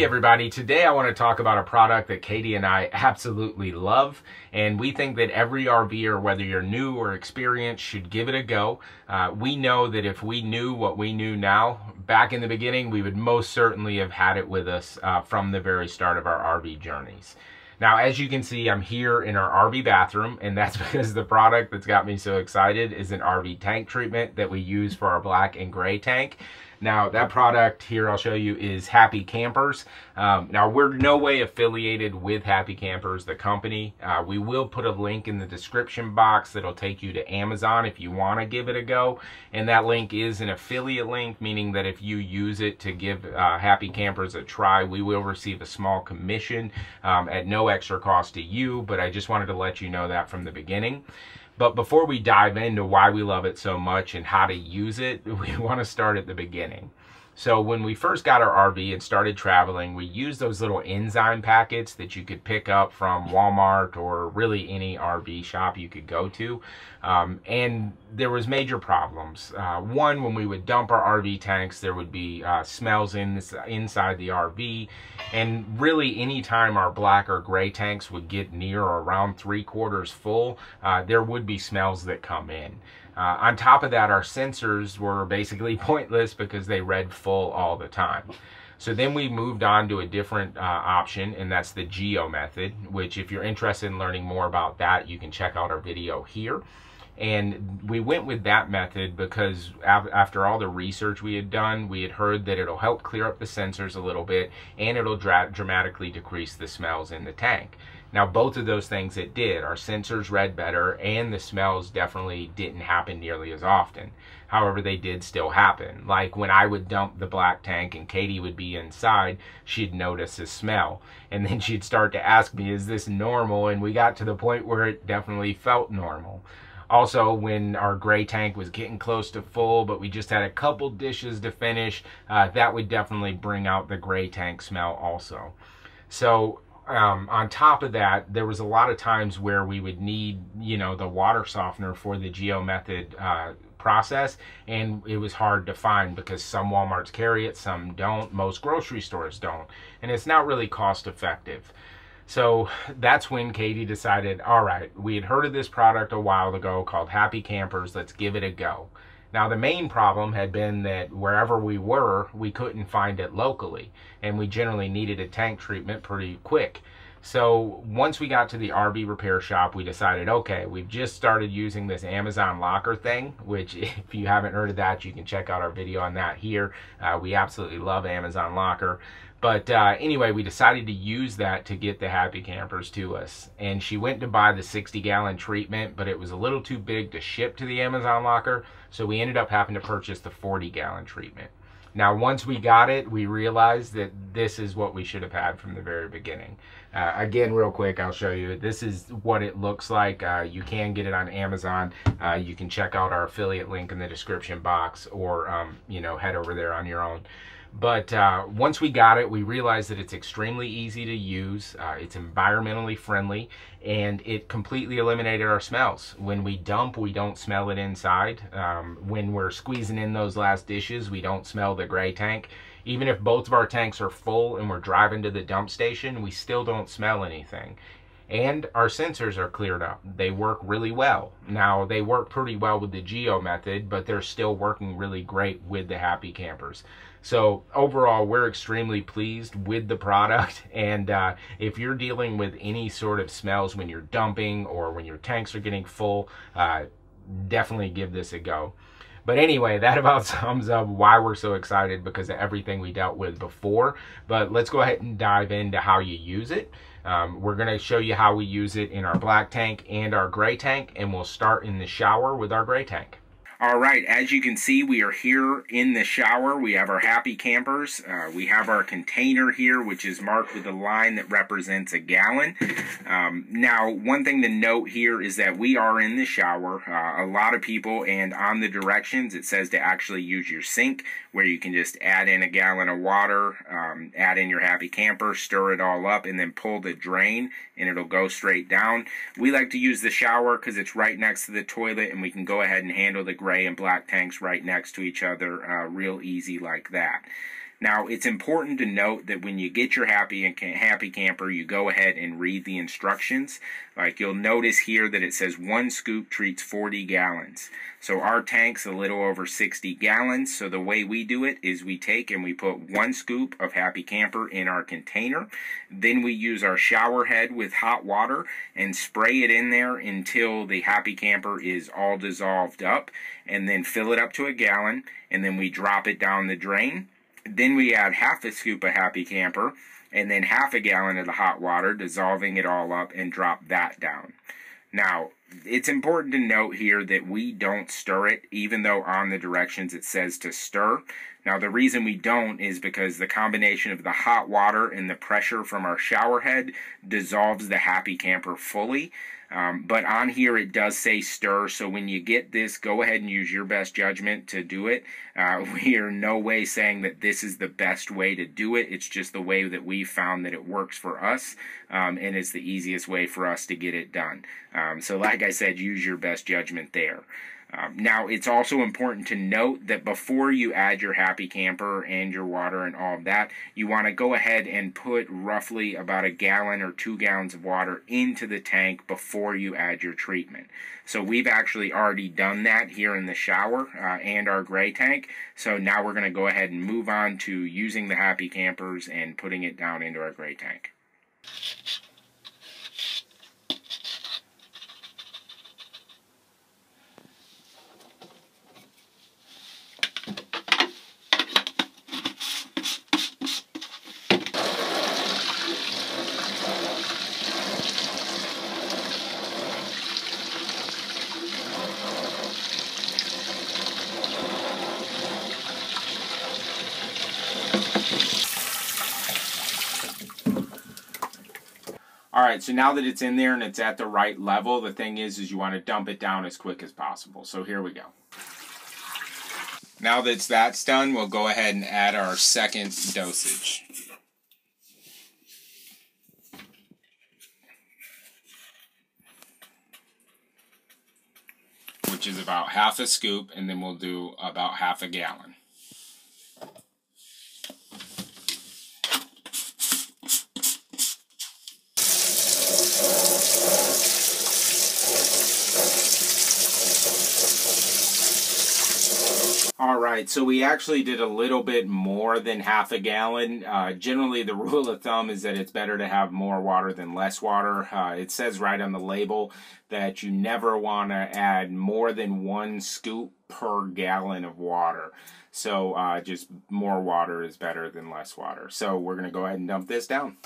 Hey everybody, today I want to talk about a product that Katie and I absolutely love, and we think that every RVer, whether you're new or experienced, should give it a go. We know that if we knew what we knew now, back in the beginning, we would most certainly have had it with us from the very start of our RV journeys. Now, as you can see, I'm here in our RV bathroom, and that's because the product that's got me so excited is an RV tank treatment that we use for our black and gray tank. Now, that product here I'll show you is Happy Campers. Now, we're no way affiliated with Happy Campers, the company. We will put a link in the description box that'll take you to Amazon if you want to give it a go. And that link is an affiliate link, meaning that if you use it to give Happy Campers a try, we will receive a small commission at no extra cost to you, but I just wanted to let you know that from the beginning. But before we dive into why we love it so much and how to use it, we want to start at the beginning. So when we first got our RV and started traveling, we used those little enzyme packets that you could pick up from Walmart or really any RV shop you could go to. And there was major problems. One, when we would dump our RV tanks, there would be smells inside the RV. And really any time our black or gray tanks would get near or around 3/4 full, there would be smells that come in. On top of that, our sensors were basically pointless because they read full all the time. So then we moved on to a different option, and that's the GEO method, which if you're interested in learning more about that, you can check out our video here. And we went with that method because after all the research we had done, we had heard that it'll help clear up the sensors a little bit, and it'll dramatically decrease the smells in the tank. Now, both of those things it did. Our sensors read better, and the smells definitely didn't happen nearly as often. However, they did still happen. Like when I would dump the black tank and Katie would be inside, she'd notice a smell. And then she'd start to ask me, is this normal? And we got to the point where it definitely felt normal. Also, when our gray tank was getting close to full, but we just had a couple dishes to finish, that would definitely bring out the gray tank smell also. So on top of that, there was a lot of times where we would need, you know, the water softener for the GEO method process, and it was hard to find because some Walmarts carry it, some don't, most grocery stores don't, and it's not really cost effective. So that's when Katie decided, all right, we had heard of this product a while ago called Happy Campers, let's give it a go. Now, the main problem had been that wherever we were, we couldn't find it locally, and we generally needed a tank treatment pretty quick. So once we got to the RV repair shop, we decided, okay, we've just started using this Amazon Locker thing, which if you haven't heard of that, you can check out our video on that here. We absolutely love Amazon Locker. But anyway, we decided to use that to get the Happy Campers to us. And she went to buy the 60-gallon treatment, but it was a little too big to ship to the Amazon Locker. So we ended up having to purchase the 40-gallon treatment. Now, once we got it, we realized that this is what we should have had from the very beginning. Again, real quick, I'll show you. This is what it looks like. You can get it on Amazon. You can check out our affiliate link in the description box, or you know, head over there on your own. But once we got it, we realized that it's extremely easy to use, it's environmentally friendly, and it completely eliminated our smells. When we dump, we don't smell it inside. When we're squeezing in those last dishes, we don't smell the gray tank. Even if both of our tanks are full and we're driving to the dump station, we still don't smell anything. And our sensors are cleared up. They work really well. Now, they work pretty well with the GEO method, but they're still working really great with the Happy Campers. So overall, we're extremely pleased with the product. And if you're dealing with any sort of smells when you're dumping or when your tanks are getting full, definitely give this a go. But anyway, that about sums up why we're so excited because of everything we dealt with before. But let's go ahead and dive into how you use it. We're going to show you how we use it in our black tank and our gray tank, and we'll start in the shower with our gray tank. All right, as you can see, we are here in the shower. We have our Happy Campers. We have our container here, which is marked with a line that represents a gallon. Now, one thing to note here is that we are in the shower. A lot of people, and on the directions, it says to actually use your sink, where you can just add in a gallon of water, add in your Happy Camper, stir it all up, and then pull the drain, and it'll go straight down. We like to use the shower because it's right next to the toilet, and we can go ahead and handle the gray and black tanks right next to each other real easy like that. Now, it's important to note that when you get your Happy Camper, you go ahead and read the instructions. Like, you'll notice here that it says 1 scoop treats 40 gallons. So our tank's a little over 60 gallons. So the way we do it is we take and we put 1 scoop of Happy Camper in our container. Then we use our shower head with hot water and spray it in there until the Happy Camper is all dissolved up. And then fill it up to a gallon. And then we drop it down the drain. Then we add 1/2 scoop of Happy Camper and then 1/2 gallon of the hot water, dissolving it all up, and drop that down. Now, it's important to note here that we don't stir it, even though on the directions it says to stir. Now, the reason we don't is because the combination of the hot water and the pressure from our shower head dissolves the Happy Camper fully. But on here it does say stir, so when you get this, go ahead and use your best judgment to do it. We are no way saying that this is the best way to do it. It's just the way that we found that it works for us, and it's the easiest way for us to get it done. So like I said, use your best judgment there. Now, it's also important to note that before you add your Happy Camper and your water and all of that, you want to go ahead and put roughly about 1 gallon or 2 gallons of water into the tank before you add your treatment. So we've actually already done that here in the shower and our gray tank. So now we're going to go ahead and move on to using the Happy Campers and putting it down into our gray tank. Alright, so now that it's in there and it's at the right level, the thing is you want to dump it down as quick as possible. So here we go. Now that that's done, we'll go ahead and add our second dosage. Which is about 1/2 scoop, and then we'll do about 1/2 gallon. Alright, so we actually did a little bit more than 1/2 gallon. Generally, the rule of thumb is that it's better to have more water than less water. It says right on the label that you never want to add more than 1 scoop per gallon of water. So just more water is better than less water. So we're going to go ahead and dump this down.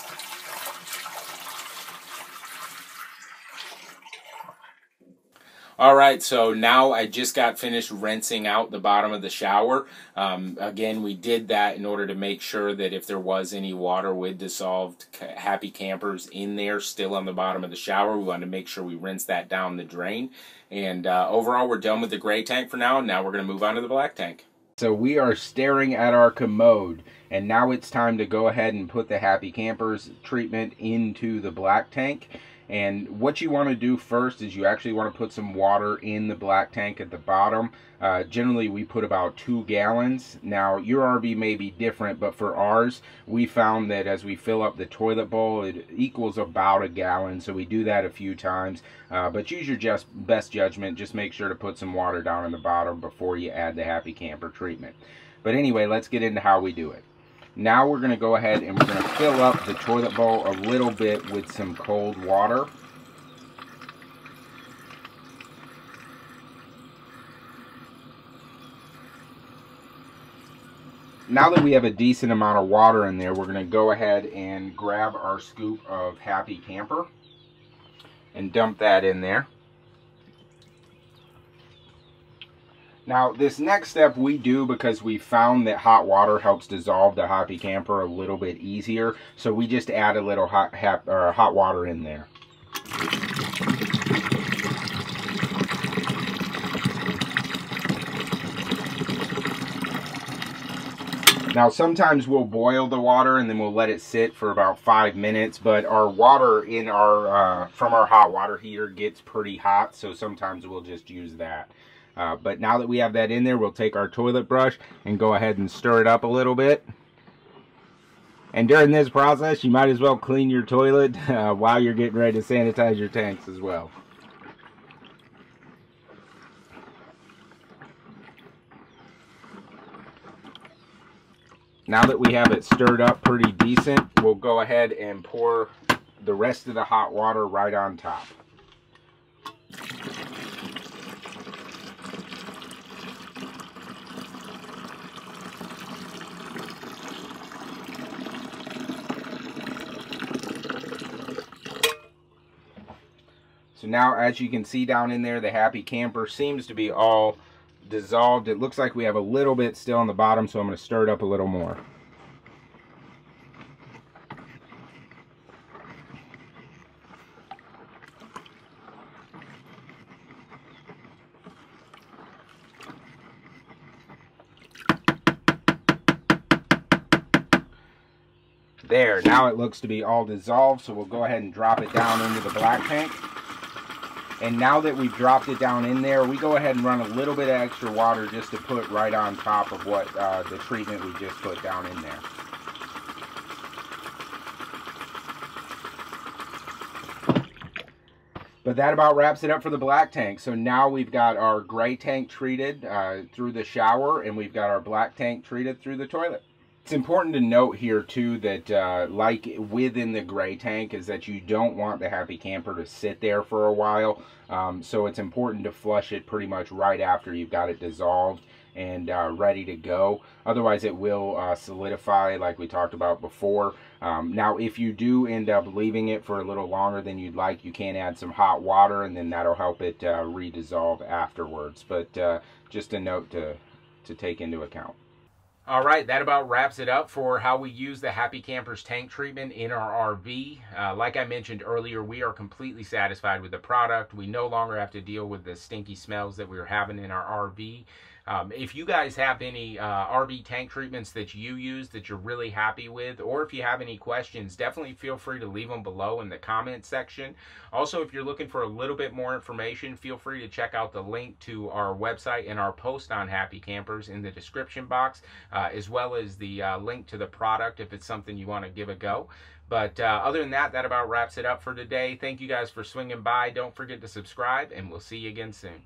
Alright, so now I just got finished rinsing out the bottom of the shower. Again, we did that in order to make sure that if there was any water with dissolved Happy Campers in there still on the bottom of the shower, we wanted to make sure we rinse that down the drain. And overall, we're done with the gray tank for now. Now we're going to move on to the black tank. So we are staring at our commode, and now it's time to go ahead and put the Happy Campers treatment into the black tank. And what you want to do first is you actually want to put some water in the black tank at the bottom. Generally, we put about 2 gallons. Now, your RV may be different, but for ours, we found that as we fill up the toilet bowl, it equals about 1 gallon. So we do that a few times. But use your best judgment. Just make sure to put some water down in the bottom before you add the Happy Camper treatment. But anyway, let's get into how we do it. Now we're going to go ahead and we're going to fill up the toilet bowl a little bit with some cold water. Now that we have a decent amount of water in there, we're going to go ahead and grab our scoop of Happy Camper and dump that in there. Now, this next step we do because we found that hot water helps dissolve the Happy Camper a little bit easier, so we just add a little hot water in there. Now, sometimes we'll boil the water and then we'll let it sit for about 5 minutes, but our water in our from our hot water heater gets pretty hot, so sometimes we'll just use that. But now that we have that in there, we'll take our toilet brush and go ahead and stir it up a little bit. And during this process, you might as well clean your toilet while you're getting ready to sanitize your tanks as well. Now that we have it stirred up pretty decent, we'll go ahead and pour the rest of the hot water right on top. So now, as you can see down in there, the Happy Camper seems to be all dissolved. It looks like we have a little bit still on the bottom, so I'm going to stir it up a little more. There, now it looks to be all dissolved, so we'll go ahead and drop it down into the black tank. And now that we've dropped it down in there, we go ahead and run a little bit of extra water just to put right on top of what the treatment we just put down in there. But that about wraps it up for the black tank. So now we've got our gray tank treated through the shower, and we've got our black tank treated through the toilet. It's important to note here too that like within the gray tank is that you don't want the Happy Camper to sit there for a while. So it's important to flush it pretty much right after you've got it dissolved and ready to go. Otherwise it will solidify like we talked about before. Now if you do end up leaving it for a little longer than you'd like, you can add some hot water and then that'll help it redissolve afterwards. But just a note to take into account. All right, that about wraps it up for how we use the Happy Campers tank treatment in our RV. Like I mentioned earlier, we are completely satisfied with the product. We no longer have to deal with the stinky smells that we were having in our RV. If you guys have any RV tank treatments that you use that you're really happy with, or if you have any questions, definitely feel free to leave them below in the comment section. Also, if you're looking for a little bit more information, feel free to check out the link to our website and our post on Happy Campers in the description box. As well as the link to the product if it's something you want to give a go. But other than that, that about wraps it up for today. Thank you guys for swinging by. Don't forget to subscribe, and we'll see you again soon.